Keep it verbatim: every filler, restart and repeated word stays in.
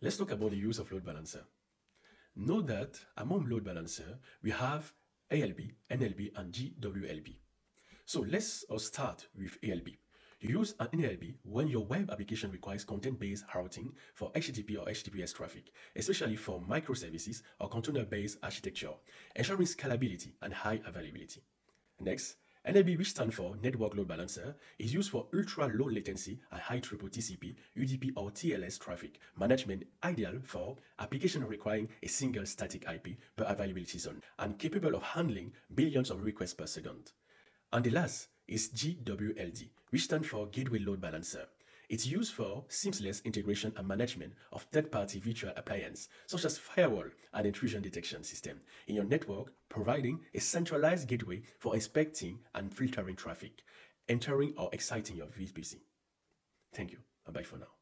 Let's talk about the use of load balancer. Note that among load balancer, we have A L B, N L B, and G W L B. So let's start with A L B. You use an N L B when your web application requires content-based routing for H T T P or H T T P S traffic, especially for microservices or container-based architecture, ensuring scalability and high availability. Next, N L B, which stands for Network Load Balancer, is used for ultra-low latency and high throughput T C P, U D P, or T L S traffic management, ideal for applications requiring a single static I P per availability zone and capable of handling billions of requests per second. And the last is G W L B, which stands for Gateway Load Balancer. It's used for seamless integration and management of third-party virtual appliances, such as firewall and intrusion detection system in your network, providing a centralized gateway for inspecting and filtering traffic, entering or exiting your V P C. Thank you, and bye for now.